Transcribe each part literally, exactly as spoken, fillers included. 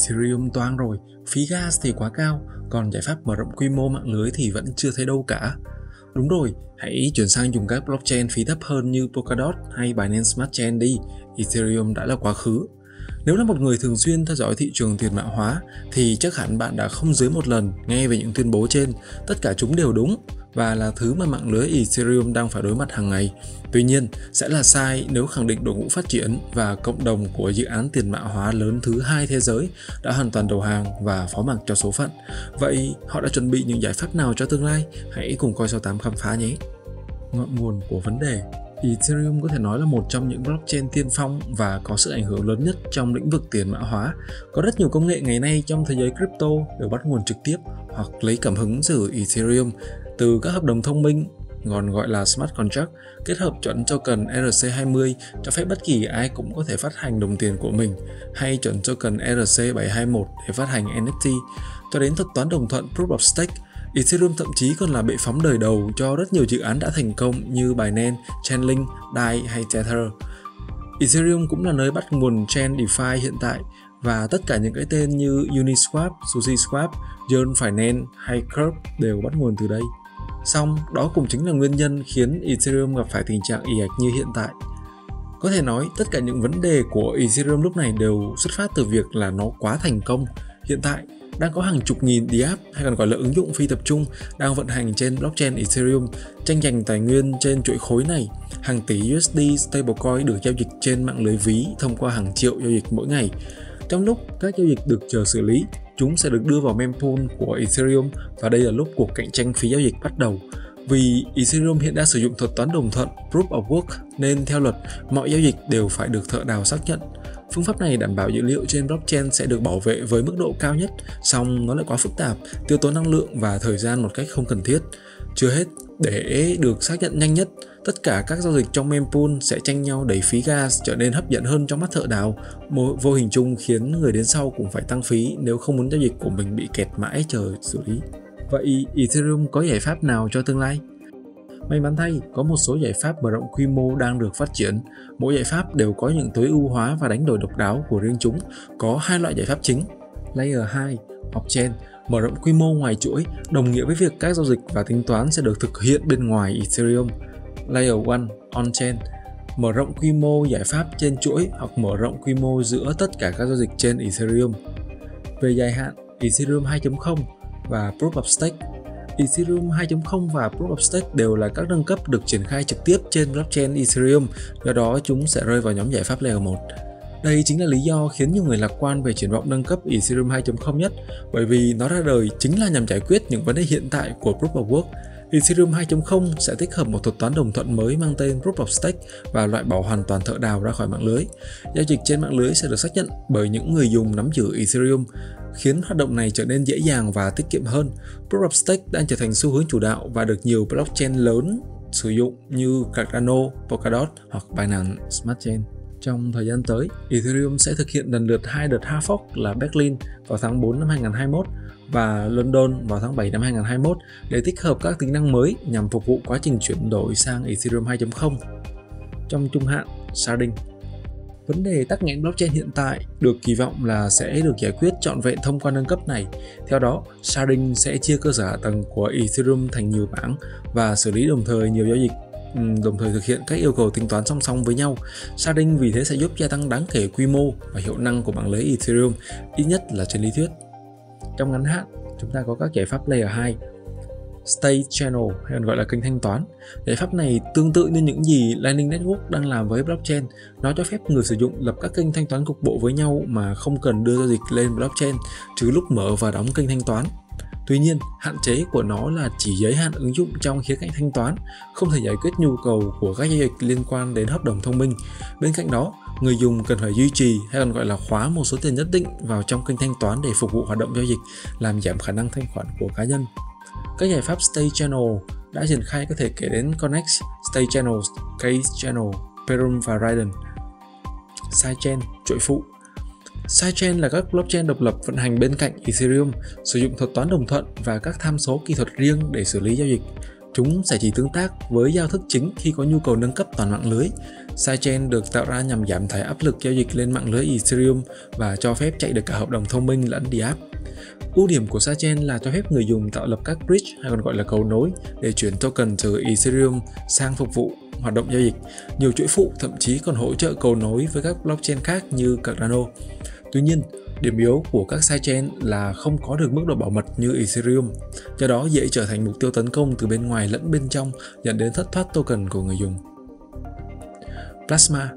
Ethereum toang rồi, phí gas thì quá cao, còn giải pháp mở rộng quy mô mạng lưới thì vẫn chưa thấy đâu cả. Đúng rồi, hãy chuyển sang dùng các blockchain phí thấp hơn như Polkadot hay Binance Smart Chain đi, Ethereum đã là quá khứ. Nếu là một người thường xuyên theo dõi thị trường tiền mã hóa thì chắc hẳn bạn đã không dưới một lần nghe về những tuyên bố trên, tất cả chúng đều đúng và là thứ mà mạng lưới Ethereum đang phải đối mặt hàng ngày. Tuy nhiên, sẽ là sai nếu khẳng định đội ngũ phát triển và cộng đồng của dự án tiền mã hóa lớn thứ hai thế giới đã hoàn toàn đầu hàng và phó mặc cho số phận. Vậy họ đã chuẩn bị những giải pháp nào cho tương lai? Hãy cùng coi sáu tám khám phá nhé! Ngọn nguồn của vấn đề. Ethereum có thể nói là một trong những blockchain tiên phong và có sự ảnh hưởng lớn nhất trong lĩnh vực tiền mã hóa. Có rất nhiều công nghệ ngày nay trong thế giới crypto đều bắt nguồn trực tiếp hoặc lấy cảm hứng từ Ethereum, từ các hợp đồng thông minh, còn gọi là smart contract, kết hợp chuẩn token E R C hai mươi cho phép bất kỳ ai cũng có thể phát hành đồng tiền của mình, hay chuẩn token E R C bảy hai mốt để phát hành N F T, cho đến thuật toán đồng thuận Proof of Stake. Ethereum thậm chí còn là bệ phóng đời đầu cho rất nhiều dự án đã thành công như Binance, Chainlink, đê a I hay Tether. Ethereum cũng là nơi bắt nguồn chain DeFi hiện tại và tất cả những cái tên như Uniswap, SushiSwap, Yearn Finance hay Curve đều bắt nguồn từ đây. Song, đó cũng chính là nguyên nhân khiến Ethereum gặp phải tình trạng ì ạch như hiện tại. Có thể nói, tất cả những vấn đề của Ethereum lúc này đều xuất phát từ việc là nó quá thành công. Hiện tại, đang có hàng chục nghìn dApp hay còn gọi là ứng dụng phi tập trung đang vận hành trên blockchain Ethereum, tranh giành tài nguyên trên chuỗi khối này. Hàng tỷ u ét đê stablecoin được giao dịch trên mạng lưới ví thông qua hàng triệu giao dịch mỗi ngày. Trong lúc các giao dịch được chờ xử lý, chúng sẽ được đưa vào mempool của Ethereum và đây là lúc cuộc cạnh tranh phí giao dịch bắt đầu. Vì Ethereum hiện đang sử dụng thuật toán đồng thuận Proof of Work nên theo luật mọi giao dịch đều phải được thợ đào xác nhận. Phương pháp này đảm bảo dữ liệu trên blockchain sẽ được bảo vệ với mức độ cao nhất, song nó lại quá phức tạp, tiêu tốn năng lượng và thời gian một cách không cần thiết. Chưa hết, để được xác nhận nhanh nhất, tất cả các giao dịch trong mempool sẽ tranh nhau đẩy phí gas trở nên hấp dẫn hơn trong mắt thợ đào, vô hình chung khiến người đến sau cũng phải tăng phí nếu không muốn giao dịch của mình bị kẹt mãi chờ xử lý. Vậy Ethereum có giải pháp nào cho tương lai? May mắn thay, có một số giải pháp mở rộng quy mô đang được phát triển. Mỗi giải pháp đều có những tối ưu hóa và đánh đổi độc đáo của riêng chúng. Có hai loại giải pháp chính. Layer hai, Off-chain, mở rộng quy mô ngoài chuỗi, đồng nghĩa với việc các giao dịch và tính toán sẽ được thực hiện bên ngoài Ethereum. Layer một, On-chain, mở rộng quy mô giải pháp trên chuỗi hoặc mở rộng quy mô giữa tất cả các giao dịch trên Ethereum. Về dài hạn, Ethereum hai chấm không và Proof of Stake. Ethereum hai chấm không và Proof of Stake đều là các nâng cấp được triển khai trực tiếp trên blockchain Ethereum, do đó chúng sẽ rơi vào nhóm giải pháp Layer một. Đây chính là lý do khiến nhiều người lạc quan về triển vọng nâng cấp Ethereum hai chấm không nhất, bởi vì nó ra đời chính là nhằm giải quyết những vấn đề hiện tại của Proof of Work. Ethereum hai chấm không sẽ tích hợp một thuật toán đồng thuận mới mang tên Proof of Stake và loại bỏ hoàn toàn thợ đào ra khỏi mạng lưới. Giao dịch trên mạng lưới sẽ được xác nhận bởi những người dùng nắm giữ Ethereum, khiến hoạt động này trở nên dễ dàng và tiết kiệm hơn. Proof of Stake đang trở thành xu hướng chủ đạo và được nhiều blockchain lớn sử dụng như Cardano, Polkadot hoặc Binance Smart Chain. Trong thời gian tới, Ethereum sẽ thực hiện lần lượt hai đợt hard fork là Berlin vào tháng tư năm hai nghìn không trăm hai mươi mốt và London vào tháng bảy năm hai nghìn không trăm hai mươi mốt để tích hợp các tính năng mới nhằm phục vụ quá trình chuyển đổi sang Ethereum hai chấm không. Trong trung hạn, Sharding. Vấn đề tắc nghẽn blockchain hiện tại được kỳ vọng là sẽ được giải quyết trọn vẹn thông qua nâng cấp này. Theo đó, Sharding sẽ chia cơ sở hạ tầng của Ethereum thành nhiều bảng và xử lý đồng thời nhiều giao dịch, đồng thời thực hiện các yêu cầu tính toán song song với nhau. Sharding vì thế sẽ giúp gia tăng đáng kể quy mô và hiệu năng của mạng lưới Ethereum, ít nhất là trên lý thuyết. Trong ngắn hạn, chúng ta có các giải pháp Layer hai, Stake Channel hay còn gọi là kênh thanh toán. Giải pháp này tương tự như những gì Lightning Network đang làm với blockchain. Nó cho phép người sử dụng lập các kênh thanh toán cục bộ với nhau mà không cần đưa giao dịch lên blockchain, trừ lúc mở và đóng kênh thanh toán. Tuy nhiên, hạn chế của nó là chỉ giới hạn ứng dụng trong khía cạnh thanh toán, không thể giải quyết nhu cầu của các giao dịch liên quan đến hợp đồng thông minh. Bên cạnh đó, người dùng cần phải duy trì hay còn gọi là khóa một số tiền nhất định vào trong kênh thanh toán để phục vụ hoạt động giao dịch, làm giảm khả năng thanh khoản của cá nhân. Các giải pháp Stake Channel đã triển khai có thể kể đến Connext, Stake Channel, Case Channel, Perun và Raiden. Sidechain, chuỗi phụ. Sidechain là các blockchain độc lập vận hành bên cạnh Ethereum, sử dụng thuật toán đồng thuận và các tham số kỹ thuật riêng để xử lý giao dịch. Chúng sẽ chỉ tương tác với giao thức chính khi có nhu cầu nâng cấp toàn mạng lưới. Sidechain được tạo ra nhằm giảm tải áp lực giao dịch lên mạng lưới Ethereum và cho phép chạy được cả hợp đồng thông minh lẫn dApp. Ưu điểm của sidechain là cho phép người dùng tạo lập các bridge hay còn gọi là cầu nối để chuyển token từ Ethereum sang phục vụ hoạt động giao dịch. Nhiều chuỗi phụ thậm chí còn hỗ trợ cầu nối với các blockchain khác như Cardano. Tuy nhiên, điểm yếu của các sidechain là không có được mức độ bảo mật như Ethereum, do đó dễ trở thành mục tiêu tấn công từ bên ngoài lẫn bên trong, dẫn đến thất thoát token của người dùng. Plasma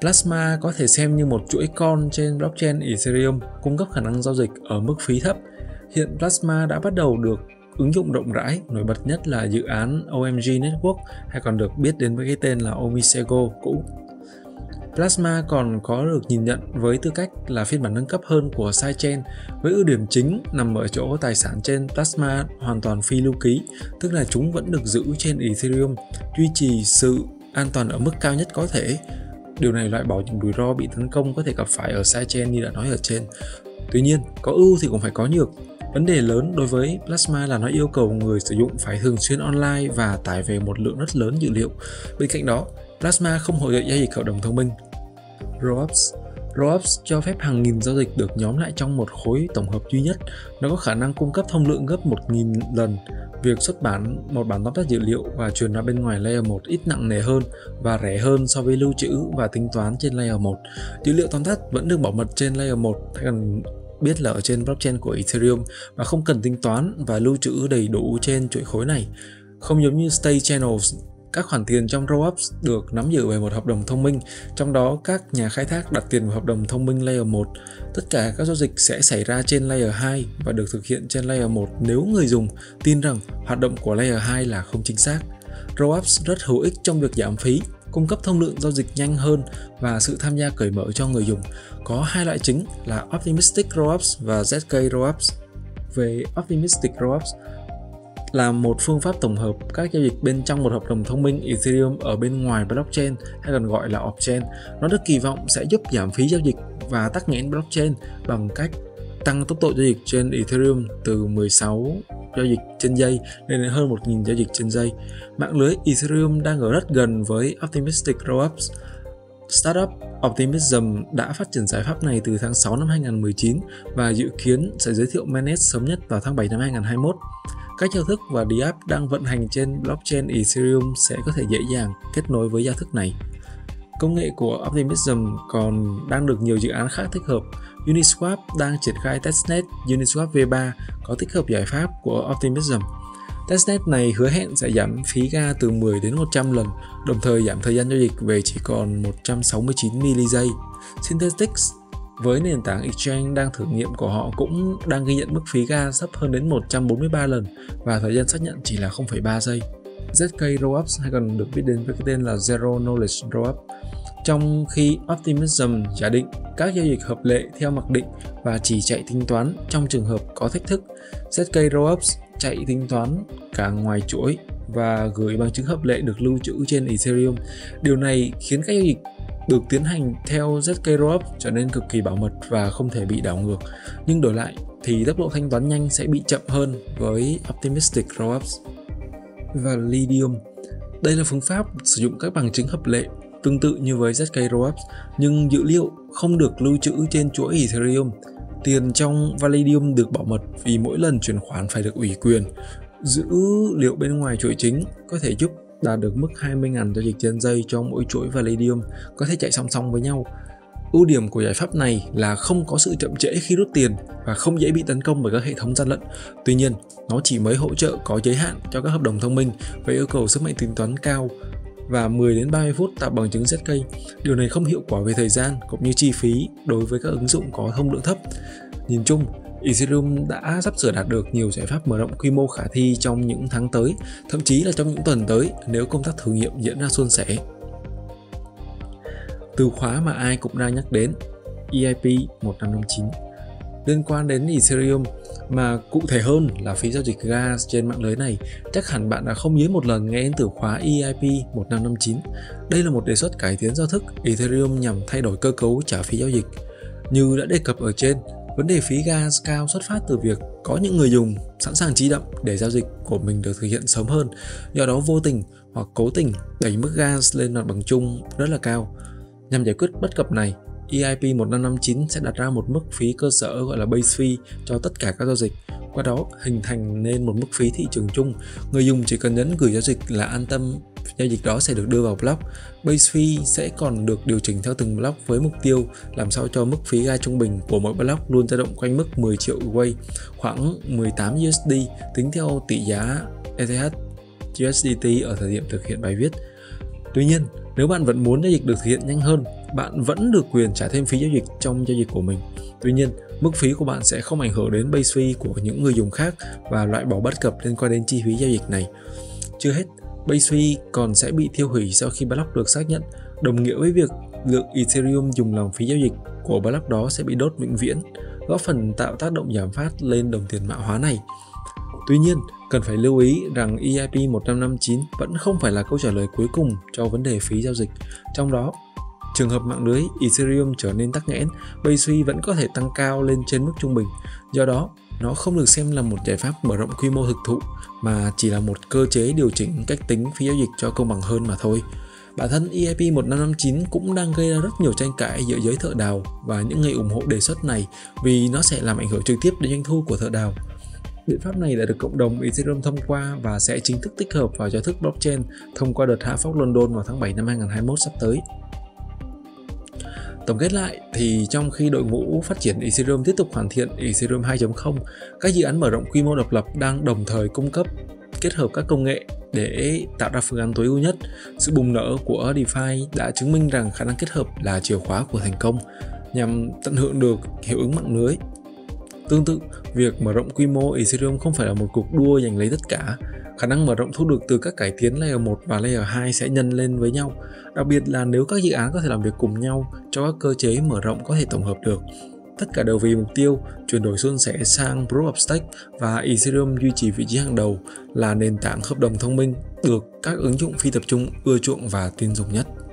Plasma có thể xem như một chuỗi con trên blockchain Ethereum, cung cấp khả năng giao dịch ở mức phí thấp. Hiện Plasma đã bắt đầu được ứng dụng rộng rãi, nổi bật nhất là dự án o em giê Network hay còn được biết đến với cái tên là Omisego cũ. Plasma còn có được nhìn nhận với tư cách là phiên bản nâng cấp hơn của sidechain, với ưu điểm chính nằm ở chỗ tài sản trên Plasma hoàn toàn phi lưu ký, tức là chúng vẫn được giữ trên Ethereum, duy trì sự an toàn ở mức cao nhất có thể. Điều này loại bỏ những rủi ro bị tấn công có thể gặp phải ở sidechain như đã nói ở trên. Tuy nhiên, có ưu thì cũng phải có nhược. Vấn đề lớn đối với Plasma là nó yêu cầu người sử dụng phải thường xuyên online và tải về một lượng rất lớn dữ liệu. Bên cạnh đó, Plasma không hỗ trợ giao dịch hợp đồng thông minh. Rollups Rollups cho phép hàng nghìn giao dịch được nhóm lại trong một khối tổng hợp duy nhất. Nó có khả năng cung cấp thông lượng gấp một nghìn lần. Việc xuất bản một bản tóm tắt dữ liệu và truyền ra bên ngoài layer một ít nặng nề hơn và rẻ hơn so với lưu trữ và tính toán trên layer một. Dữ liệu tóm tắt vẫn được bảo mật trên layer một, cần biết là ở trên blockchain của Ethereum, và không cần tính toán và lưu trữ đầy đủ trên chuỗi khối này. Không giống như Stake Channels, các khoản tiền trong rollups được nắm giữ bởi một hợp đồng thông minh, trong đó các nhà khai thác đặt tiền vào hợp đồng thông minh layer một. Tất cả các giao dịch sẽ xảy ra trên layer hai và được thực hiện trên layer một nếu người dùng tin rằng hoạt động của layer hai là không chính xác. Rollups rất hữu ích trong việc giảm phí, cung cấp thông lượng giao dịch nhanh hơn và sự tham gia cởi mở cho người dùng. Có hai loại chính là Optimistic Rollups và zk Rollups. Về Optimistic Rollups, là một phương pháp tổng hợp các giao dịch bên trong một hợp đồng thông minh Ethereum ở bên ngoài blockchain hay còn gọi là off-chain. Nó được kỳ vọng sẽ giúp giảm phí giao dịch và tắc nghẽn blockchain bằng cách tăng tốc độ giao dịch trên Ethereum từ mười sáu giao dịch trên giây lên đến hơn một nghìn giao dịch trên giây. Mạng lưới Ethereum đang ở rất gần với Optimistic Rollups. Startup Optimism đã phát triển giải pháp này từ tháng sáu năm hai nghìn không trăm mười chín và dự kiến sẽ giới thiệu mainnet sớm nhất vào tháng bảy năm hai nghìn không trăm hai mươi mốt. Các giao thức và dApp đang vận hành trên blockchain Ethereum sẽ có thể dễ dàng kết nối với giao thức này. Công nghệ của Optimism còn đang được nhiều dự án khác tích hợp. Uniswap đang triển khai testnet Uniswap v ba có tích hợp giải pháp của Optimism. Testnet này hứa hẹn sẽ giảm phí ga từ mười đến một trăm lần, đồng thời giảm thời gian giao dịch về chỉ còn một trăm sáu mươi chín miligiây. Synthetix với nền tảng Exchange đang thử nghiệm của họ cũng đang ghi nhận mức phí ga sắp hơn đến một trăm bốn mươi ba lần và thời gian xác nhận chỉ là không phẩy ba giây. zk Rollups hay còn được biết đến với cái tên là Zero Knowledge Rollup. Trong khi Optimism giả định các giao dịch hợp lệ theo mặc định và chỉ chạy tính toán trong trường hợp có thách thức, zk Rollups chạy tính toán cả ngoài chuỗi và gửi bằng chứng hợp lệ được lưu trữ trên Ethereum. Điều này khiến các giao dịch được tiến hành theo zk Rollups trở nên cực kỳ bảo mật và không thể bị đảo ngược. Nhưng đổi lại thì tốc độ thanh toán nhanh sẽ bị chậm hơn với Optimistic Rollups. Và Validium, đây là phương pháp sử dụng các bằng chứng hợp lệ tương tự như với zk Rollups, nhưng dữ liệu không được lưu trữ trên chuỗi Ethereum. Tiền trong Validium được bảo mật vì mỗi lần chuyển khoản phải được ủy quyền. Dữ liệu bên ngoài chuỗi chính có thể giúp đạt được mức hai mươi nghìn giao dịch trên giây cho mỗi chuỗi Validium, có thể chạy song song với nhau. Ưu điểm của giải pháp này là không có sự chậm trễ khi rút tiền và không dễ bị tấn công bởi các hệ thống gian lận. Tuy nhiên, nó chỉ mới hỗ trợ có giới hạn cho các hợp đồng thông minh với yêu cầu sức mạnh tính toán cao và mười đến ba mươi phút tạo bằng chứng zk. Điều này không hiệu quả về thời gian cũng như chi phí đối với các ứng dụng có thông lượng thấp. Nhìn chung, Ethereum đã sắp sửa đạt được nhiều giải pháp mở rộng quy mô khả thi trong những tháng tới, thậm chí là trong những tuần tới nếu công tác thử nghiệm diễn ra suôn sẻ. Từ khóa mà ai cũng đang nhắc đến, e i pê một năm năm chín, liên quan đến Ethereum mà cụ thể hơn là phí giao dịch ga trên mạng lưới này, chắc hẳn bạn đã không dưới một lần nghe đến từ khóa e i pê một năm năm chín. Đây là một đề xuất cải tiến giao thức Ethereum nhằm thay đổi cơ cấu trả phí giao dịch. Như đã đề cập ở trên, Vấn đề phí gas cao xuất phát từ việc có những người dùng sẵn sàng trí đậm để giao dịch của mình được thực hiện sớm hơn, do đó vô tình hoặc cố tình đẩy mức gas lên mặt bằng chung rất là cao. Nhằm giải quyết bất cập này, e i pê một năm năm chín sẽ đặt ra một mức phí cơ sở gọi là base fee cho tất cả các giao dịch, qua đó hình thành nên một mức phí thị trường chung. Người dùng chỉ cần nhấn gửi giao dịch là an tâm giao dịch đó sẽ được đưa vào block. Base fee sẽ còn được điều chỉnh theo từng block với mục tiêu làm sao cho mức phí gas trung bình của mỗi block luôn dao động quanh mức mười triệu wei, khoảng mười tám u ét đê tính theo tỷ giá E T H U S D T ở thời điểm thực hiện bài viết. Tuy nhiên, nếu bạn vẫn muốn giao dịch được thực hiện nhanh hơn, bạn vẫn được quyền trả thêm phí giao dịch trong giao dịch của mình. Tuy nhiên, mức phí của bạn sẽ không ảnh hưởng đến base fee của những người dùng khác và loại bỏ bất cập liên quan đến chi phí giao dịch này. Chưa hết, base fee còn sẽ bị tiêu hủy sau khi block được xác nhận, đồng nghĩa với việc lượng Ethereum dùng làm phí giao dịch của block đó sẽ bị đốt vĩnh viễn, góp phần tạo tác động giảm phát lên đồng tiền mã hóa này. Tuy nhiên, cần phải lưu ý rằng e i pê một năm năm chín vẫn không phải là câu trả lời cuối cùng cho vấn đề phí giao dịch. Trong đó, trường hợp mạng lưới Ethereum trở nên tắc nghẽn, base fee vẫn có thể tăng cao lên trên mức trung bình. Do đó, nó không được xem là một giải pháp mở rộng quy mô thực thụ, mà chỉ là một cơ chế điều chỉnh cách tính phí giao dịch cho công bằng hơn mà thôi. Bản thân e i pê một năm năm chín cũng đang gây ra rất nhiều tranh cãi giữa giới thợ đào và những người ủng hộ đề xuất này vì nó sẽ làm ảnh hưởng trực tiếp đến doanh thu của thợ đào. Biện pháp này đã được cộng đồng Ethereum thông qua và sẽ chính thức tích hợp vào giao thức blockchain thông qua đợt hạ phóc London vào tháng bảy năm hai nghìn không trăm hai mươi mốt sắp tới. Tổng kết lại thì trong khi đội ngũ phát triển Ethereum tiếp tục hoàn thiện Ethereum hai chấm không, các dự án mở rộng quy mô độc lập đang đồng thời cung cấp kết hợp các công nghệ để tạo ra phương án tối ưu nhất. Sự bùng nở của DeFi đã chứng minh rằng khả năng kết hợp là chìa khóa của thành công nhằm tận hưởng được hiệu ứng mạng lưới. Tương tự, việc mở rộng quy mô Ethereum không phải là một cuộc đua giành lấy tất cả. Khả năng mở rộng thu được từ các cải tiến Layer một và Layer hai sẽ nhân lên với nhau, đặc biệt là nếu các dự án có thể làm việc cùng nhau cho các cơ chế mở rộng có thể tổng hợp được. Tất cả đều vì mục tiêu chuyển đổi suôn sẻ sang Proof of Stake và Ethereum duy trì vị trí hàng đầu là nền tảng hợp đồng thông minh được các ứng dụng phi tập trung ưa chuộng và tin dùng nhất.